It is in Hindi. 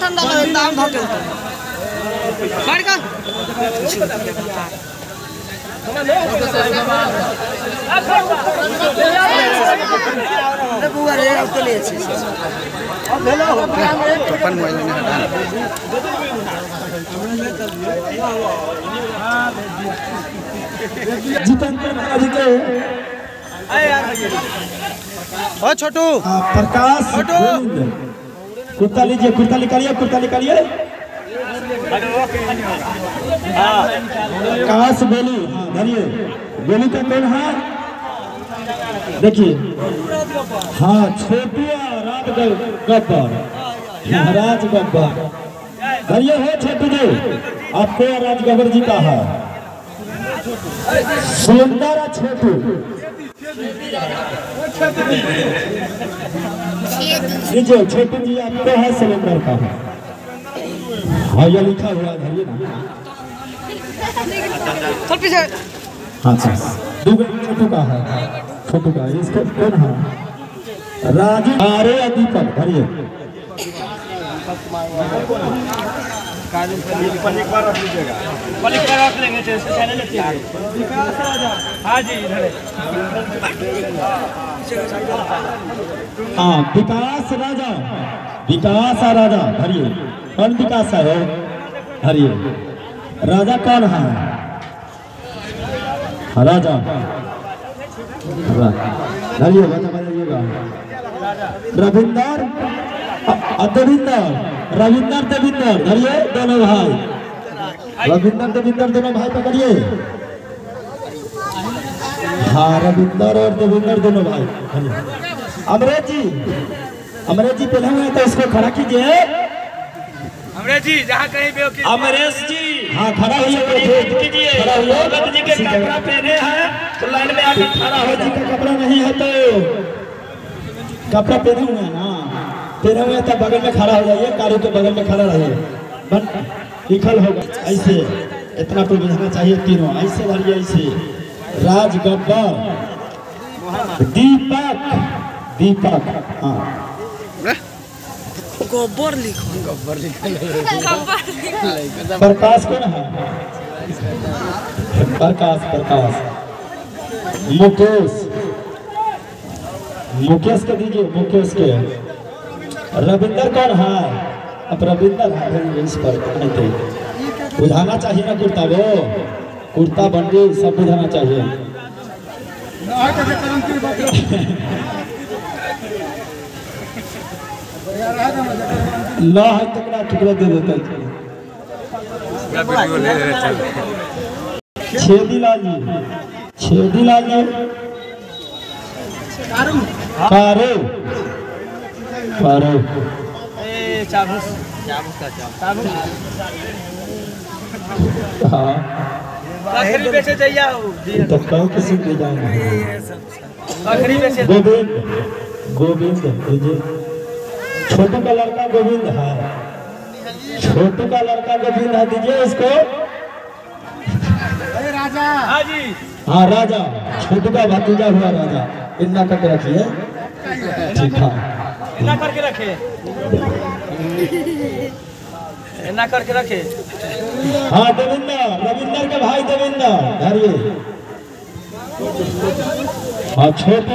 कौन ठंडा लगे दाम धके बढ़ का अरे बुआ रे अब तो ले छी अब हेलो अपन मोबाइल में हटा जीतेंद्र महाराज के आए यार ओ छोटू प्रकाश छोटू कुर्ता लीजिए कुर्ता निकालिए कुर्ता निकालिए काश बोली धरिए बोली का कौन है देखिए हाँ छोटू रात गब्बर महाराज गब्बर धरिए हो छोटू जी आपको राज गब्बर जी का है सुंदर छोटू जो छोटू जी आपको है सिलेंडर का हाँ ये लिखा हुआ धरिए ना हाँ छोटू का है छोटू का इसका कौन है राजीव आरे दीपक धरिए हाँ विकास राजा हरिये कौन विकास है हरिये राजा कौन है राजा हरिये बताइएगा रविंदर देविंदर धरिए दोनों भाई रविंदर देविंदर दोनों भाई पकड़िए हाँ रविंदर और देविंदर दोनों भाई अमरेश जी पहले हुए तो इसको खड़ा कीजिए अमरेश जी जहाँ कहीं भी अमरेश जी हाँ खड़ा कीजिए भगत जी के कपड़ा पहने हैं तो लाइन में आगे खड़ा हो जी का कपड़ा नहीं है तो कपड़ा पहने हुए ना तेरे में तब बगल में खड़ा हो जाइए कारों के बगल में खड़ा रहिए बन निखल होगा ऐसे इतना तो भेजना चाहिए तीनों ऐसे भरिए ऐसे राज गब्बर दीपक दीपक हाँ गब्बर लिखो प्रकाश कौन है प्रकाश प्रकाश मुकेश मुकेश के दीजिए मुकेश के रविंदर कौन है अब रविंदर इस पर बुझाना चाहिए ना कुर्ता वो कुर्ता बंडी सब बुझाना चाहिए ना टुकड़ा टुकड़ा दे देते छेदी लाल जी चाबुस चाबुस का चाबुस हाँ आखिरी पैसे चाहिए हो तो कौन किसी को जाएगा आखिरी पैसे गोविंद गोविंद जी छोटू का लड़का गोविंद है छोटू का लड़का गोविंद है दीजिए इसको अरे राजा हाँ जी हाँ राजा छोटू का भतीजा हुआ राजा इतना करके रखिए ठीक है ना करके रखे ना करके रखे हाँ देविंदर रविंदर के भाई देविंदर धरिए हाँ छोटे